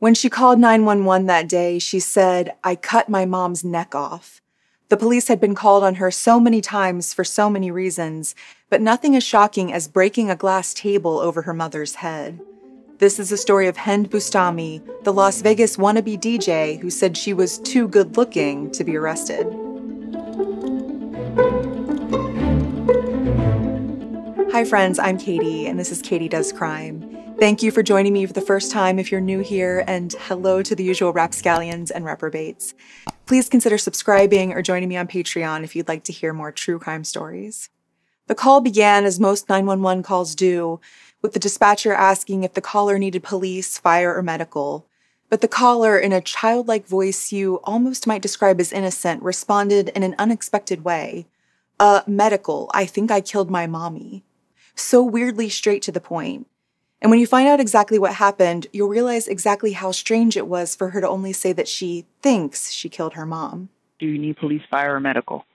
When she called 911 that day, she said, "I cut my mom's neck off." The police had been called on her so many times for so many reasons, but nothing as shocking as breaking a glass table over her mother's head. This is the story of Hend Bustami, the Las Vegas wannabe DJ who said she was too good-looking to be arrested. Hi friends, I'm Katie, and this is Katie Does Crime. Thank you for joining me for the first time if you're new here, and hello to the usual rapscallions and reprobates. Please consider subscribing or joining me on Patreon if you'd like to hear more true crime stories. The call began, as most 911 calls do, with the dispatcher asking if the caller needed police, fire, or medical. But the caller, in a childlike voice you almost might describe as innocent, responded in an unexpected way. Medical. I think I killed my mommy." So weirdly straight to the point. And when you find out exactly what happened, you'll realize exactly how strange it was for her to only say that she thinks she killed her mom. Do you need police, fire, or medical?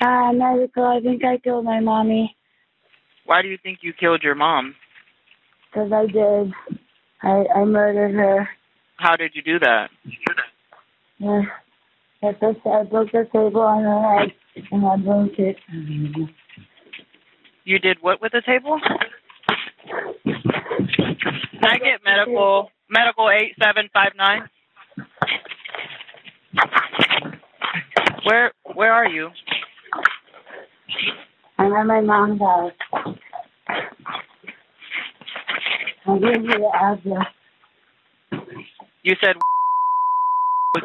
Medical. I think I killed my mommy. Why do you think you killed your mom? Because I did. I murdered her. How did you do that? Yeah. I broke the table on her head and I broke it. You did what with the table? Can I get medical? Medical 8759. Where are you? I'm at my mom's house. I'll give you the address. You said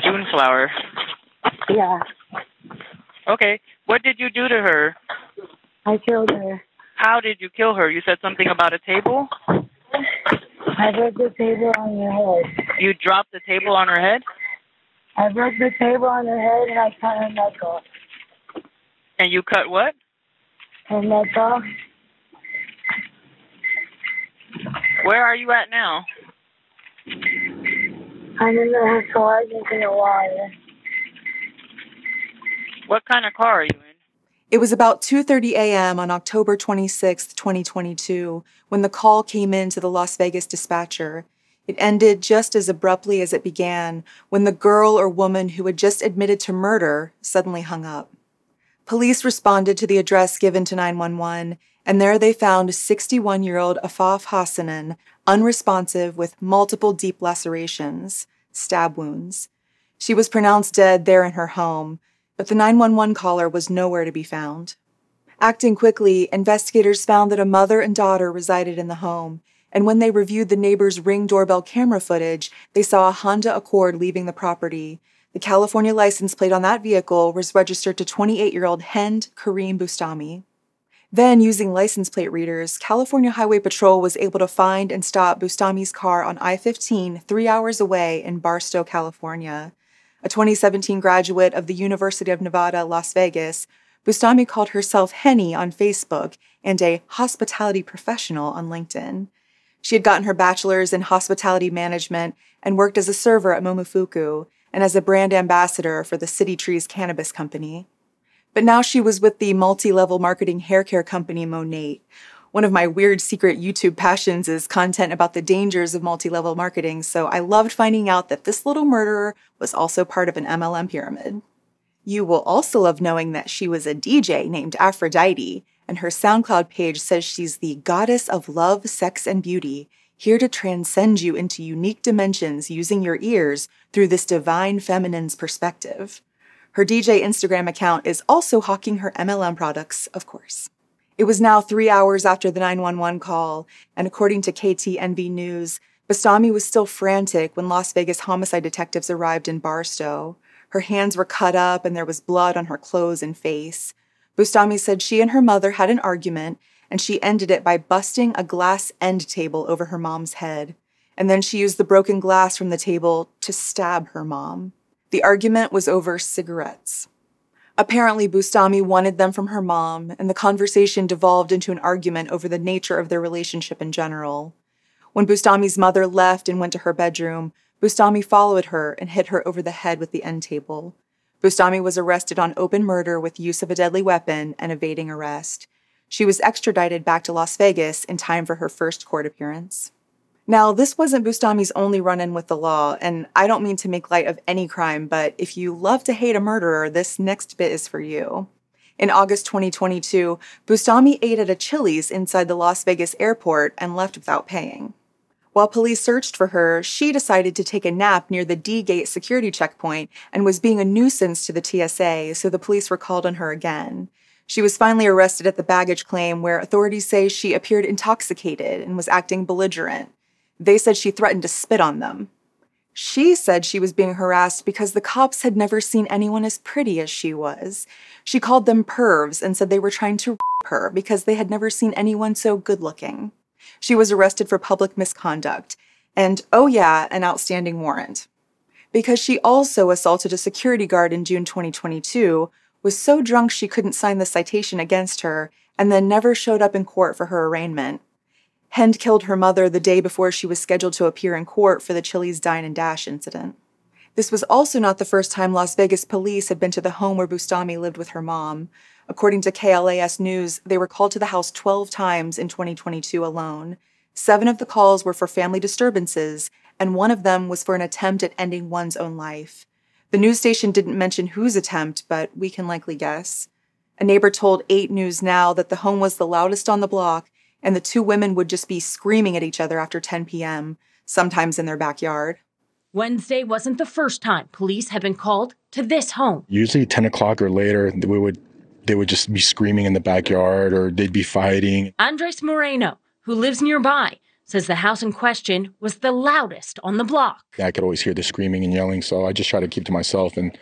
Juneflower. Yeah. Okay. What did you do to her? I killed her. How did you kill her? You said something about a table? I broke the table on her head. You dropped the table on her head? I broke the table on her head and I cut her neck off. And you cut what? Her neck off. Where are you at now? I'm in the car drinking the water. What kind of car are you in? It was about 2:30 a.m. on October 26, 2022, when the call came in to the Las Vegas dispatcher. It ended just as abruptly as it began, when the girl or woman who had just admitted to murder suddenly hung up. Police responded to the address given to 911, and there they found 61-year-old Afaf Hassanen, unresponsive with multiple deep lacerations, stab wounds. She was pronounced dead there in her home, but the 911 caller was nowhere to be found. Acting quickly, investigators found that a mother and daughter resided in the home, and when they reviewed the neighbor's Ring doorbell camera footage, they saw a Honda Accord leaving the property. The California license plate on that vehicle was registered to 28-year-old Hend Bustami. Then, using license plate readers, California Highway Patrol was able to find and stop Bustami's car on I-15 3 hours away in Barstow, California. A 2017 graduate of the University of Nevada, Las Vegas, Bustami called herself Henny on Facebook and a hospitality professional on LinkedIn. She had gotten her bachelor's in hospitality management and worked as a server at Momofuku and as a brand ambassador for the City Trees Cannabis Company. But now she was with the multi-level marketing hair care company Monat. One of my weird secret YouTube passions is content about the dangers of multi-level marketing, so I loved finding out that this little murderer was also part of an MLM pyramid. You will also love knowing that she was a DJ named Aphrodite, and her SoundCloud page says she's the goddess of love, sex, and beauty, here to transcend you into unique dimensions using your ears through this divine feminine's perspective. Her DJ Instagram account is also hawking her MLM products, of course. It was now 3 hours after the 911 call, and according to KTNV News, Bustami was still frantic when Las Vegas homicide detectives arrived in Barstow. Her hands were cut up, and there was blood on her clothes and face. Bustami said she and her mother had an argument, and she ended it by busting a glass end table over her mom's head. And then she used the broken glass from the table to stab her mom. The argument was over cigarettes. Apparently, Bustami wanted them from her mom, and the conversation devolved into an argument over the nature of their relationship in general. When Bustami's mother left and went to her bedroom, Bustami followed her and hit her over the head with the end table. Bustami was arrested on open murder with use of a deadly weapon and evading arrest. She was extradited back to Las Vegas in time for her first court appearance. Now, this wasn't Bustami's only run-in with the law, and I don't mean to make light of any crime, but if you love to hate a murderer, this next bit is for you. In August 2022, Bustami ate at a Chili's inside the Las Vegas airport and left without paying. While police searched for her, she decided to take a nap near the D-Gate security checkpoint and was being a nuisance to the TSA, so the police were called on her again. She was finally arrested at the baggage claim, where authorities say she appeared intoxicated and was acting belligerent. They said she threatened to spit on them. She said she was being harassed because the cops had never seen anyone as pretty as she was. She called them pervs and said they were trying to rape her because they had never seen anyone so good-looking. She was arrested for public misconduct, and, oh yeah, an outstanding warrant. Because she also assaulted a security guard in June 2022, was so drunk she couldn't sign the citation against her, and then never showed up in court for her arraignment. Hend killed her mother the day before she was scheduled to appear in court for the Chili's Dine and Dash incident. This was also not the first time Las Vegas police had been to the home where Bustami lived with her mom. According to KLAS News, they were called to the house 12 times in 2022 alone. 7 of the calls were for family disturbances, and 1 of them was for an attempt at ending one's own life. The news station didn't mention whose attempt, but we can likely guess. A neighbor told 8 News Now that the home was the loudest on the block, and the 2 women would just be screaming at each other after 10 p.m., sometimes in their backyard. Wednesday wasn't the first time police had been called to this home. Usually 10 o'clock or later, they would just be screaming in the backyard, or they'd be fighting. Andres Moreno, who lives nearby, says the house in question was the loudest on the block. I could always hear the screaming and yelling, so I just try to keep to myself. And,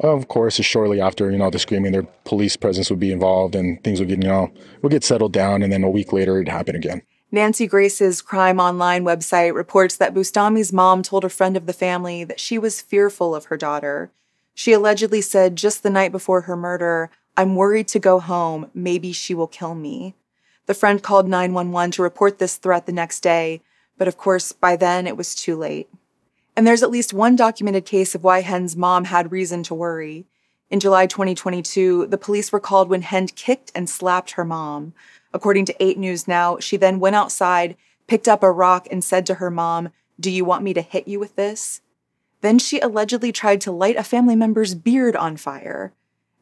of course, shortly after, the screaming, their police presence would be involved, and things would get, would get settled down, and then a week later, it'd happen again. Nancy Grace's Crime Online website reports that Bustami's mom told a friend of the family that she was fearful of her daughter. She allegedly said just the night before her murder, "I'm worried to go home. Maybe she will kill me." The friend called 911 to report this threat the next day, but of course, by then, it was too late. And there's at least one documented case of why Hend's mom had reason to worry. In July 2022, the police were called when Hend kicked and slapped her mom. According to 8 News Now, she then went outside, picked up a rock, and said to her mom, "Do you want me to hit you with this?" Then she allegedly tried to light a family member's beard on fire.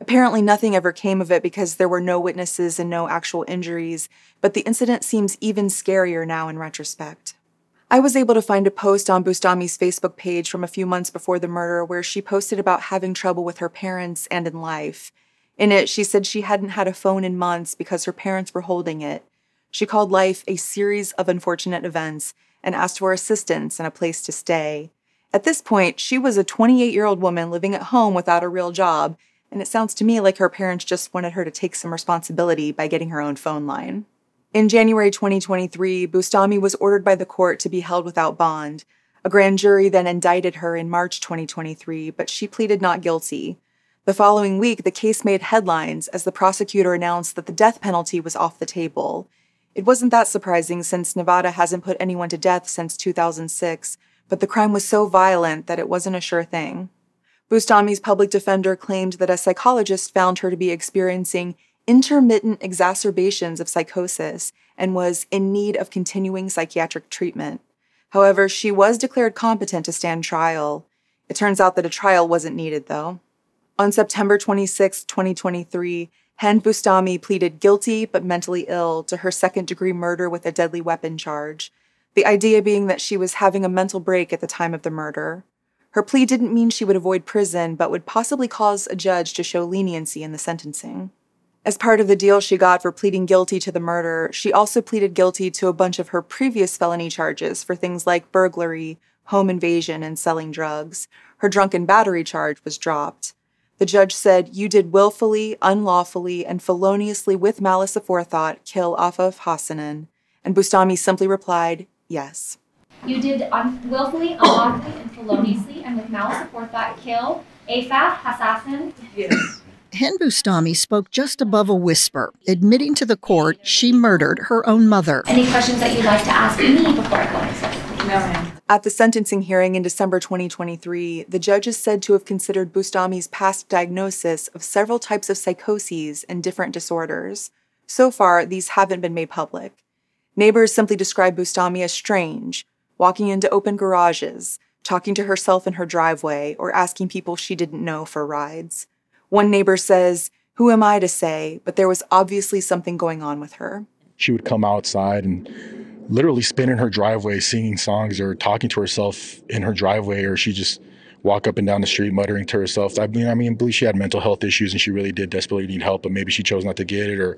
Apparently nothing ever came of it because there were no witnesses and no actual injuries, but the incident seems even scarier now in retrospect. I was able to find a post on Bustami's Facebook page from a few months before the murder where she posted about having trouble with her parents and in life. In it, she said she hadn't had a phone in months because her parents were holding it. She called life a series of unfortunate events and asked for assistance and a place to stay. At this point, she was a 28-year-old woman living at home without a real job, and it sounds to me like her parents just wanted her to take some responsibility by getting her own phone line. In January 2023, Bustami was ordered by the court to be held without bond. A grand jury then indicted her in March 2023, but she pleaded not guilty. The following week, the case made headlines as the prosecutor announced that the death penalty was off the table. It wasn't that surprising since Nevada hasn't put anyone to death since 2006, but the crime was so violent that it wasn't a sure thing. Bustami's public defender claimed that a psychologist found her to be experiencing intermittent exacerbations of psychosis and was in need of continuing psychiatric treatment. However, she was declared competent to stand trial. It turns out that a trial wasn't needed, though. On September 26, 2023, Hend Bustami pleaded guilty but mentally ill to her second-degree murder with a deadly weapon charge, the idea being that she was having a mental break at the time of the murder. Her plea didn't mean she would avoid prison, but would possibly cause a judge to show leniency in the sentencing. As part of the deal she got for pleading guilty to the murder, she also pleaded guilty to a bunch of her previous felony charges for things like burglary, home invasion, and selling drugs. Her drunken battery charge was dropped. The judge said, "You did willfully, unlawfully, and feloniously with malice aforethought kill Afaf Hassanen," and Bustami simply replied, "Yes." "You did willfully, unlawfully, and feloniously, and with malice aforethought, kill Afaf Hassanen." "Yes." Hend Bustami spoke just above a whisper, admitting to the court she murdered her own mother. "Any questions that you'd like to ask me before I go to sentence?" "No, ma'am." At the sentencing hearing in December 2023, the judge is said to have considered Bustami's past diagnosis of several types of psychoses and different disorders. So far, these haven't been made public. Neighbors simply describe Bustami as strange, walking into open garages, talking to herself in her driveway, or asking people she didn't know for rides. One neighbor says, "Who am I to say?" But there was obviously something going on with her. She would come outside and literally spin in her driveway singing songs or talking to herself in her driveway, or she just walk up and down the street muttering to herself. I believe she had mental health issues and she really did desperately need help, but maybe she chose not to get it, or,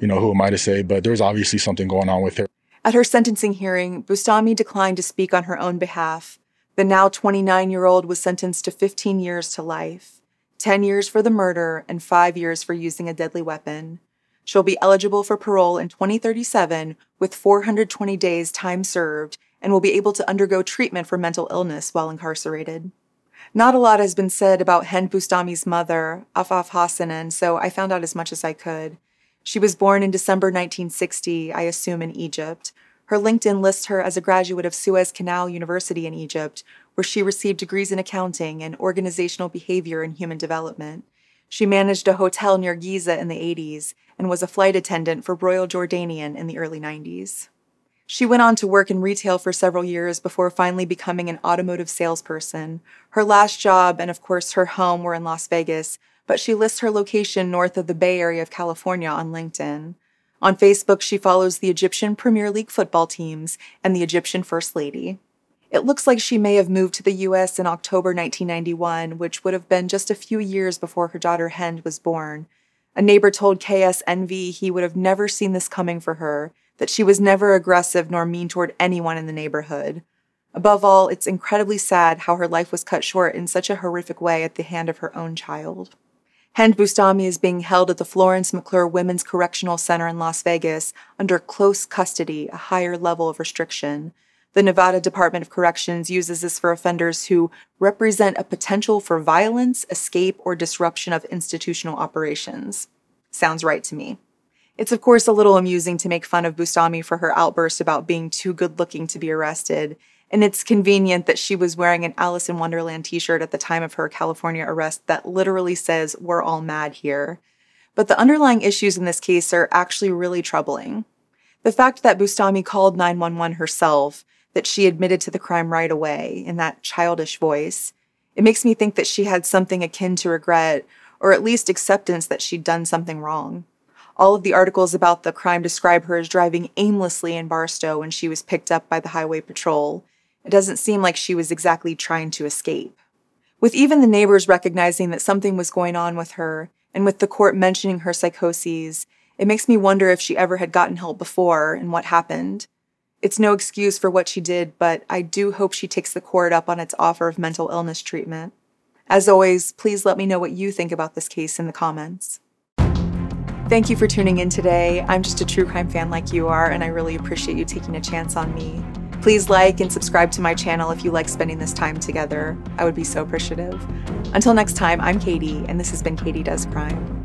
you know, who am I to say? But there's obviously something going on with her. At her sentencing hearing, Bustami declined to speak on her own behalf. The now 29-year-old was sentenced to 15 years to life, 10 years for the murder, and 5 years for using a deadly weapon. She'll be eligible for parole in 2037 with 420 days time served and will be able to undergo treatment for mental illness while incarcerated. Not a lot has been said about Hend Bustami's mother, Afaf Hassanen, so I found out as much as I could. She was born in December 1960, I assume in Egypt. Her LinkedIn lists her as a graduate of Suez Canal University in Egypt, where she received degrees in accounting and organizational behavior and human development. She managed a hotel near Giza in the 80s and was a flight attendant for Royal Jordanian in the early 90s. She went on to work in retail for several years before finally becoming an automotive salesperson. Her last job and, of course, her home were in Las Vegas, but she lists her location north of the Bay Area of California on LinkedIn. On Facebook, she follows the Egyptian Premier League football teams and the Egyptian First Lady. It looks like she may have moved to the U.S. in October 1991, which would have been just a few years before her daughter Hend was born. A neighbor told KSNV he would have never seen this coming for her, that she was never aggressive nor mean toward anyone in the neighborhood. Above all, it's incredibly sad how her life was cut short in such a horrific way at the hand of her own child. Hend Bustami is being held at the Florence McClure Women's Correctional Center in Las Vegas under close custody, a higher level of restriction. The Nevada Department of Corrections uses this for offenders who represent a potential for violence, escape, or disruption of institutional operations. Sounds right to me. It's, of course, a little amusing to make fun of Bustami for her outburst about being too good-looking to be arrested, and it's convenient that she was wearing an Alice in Wonderland t-shirt at the time of her California arrest that literally says, "We're all mad here." But the underlying issues in this case are actually really troubling. The fact that Bustami called 911 herself, that she admitted to the crime right away in that childish voice, it makes me think that she had something akin to regret, or at least acceptance that she'd done something wrong. All of the articles about the crime describe her as driving aimlessly in Barstow when she was picked up by the highway patrol. It doesn't seem like she was exactly trying to escape. With even the neighbors recognizing that something was going on with her, and with the court mentioning her psychoses, it makes me wonder if she ever had gotten help before and what happened. It's no excuse for what she did, but I do hope she takes the court up on its offer of mental illness treatment. As always, please let me know what you think about this case in the comments. Thank you for tuning in today. I'm just a true crime fan like you are, and I really appreciate you taking a chance on me. Please like and subscribe to my channel if you like spending this time together. I would be so appreciative. Until next time, I'm Katie, and this has been Katie Does Crime.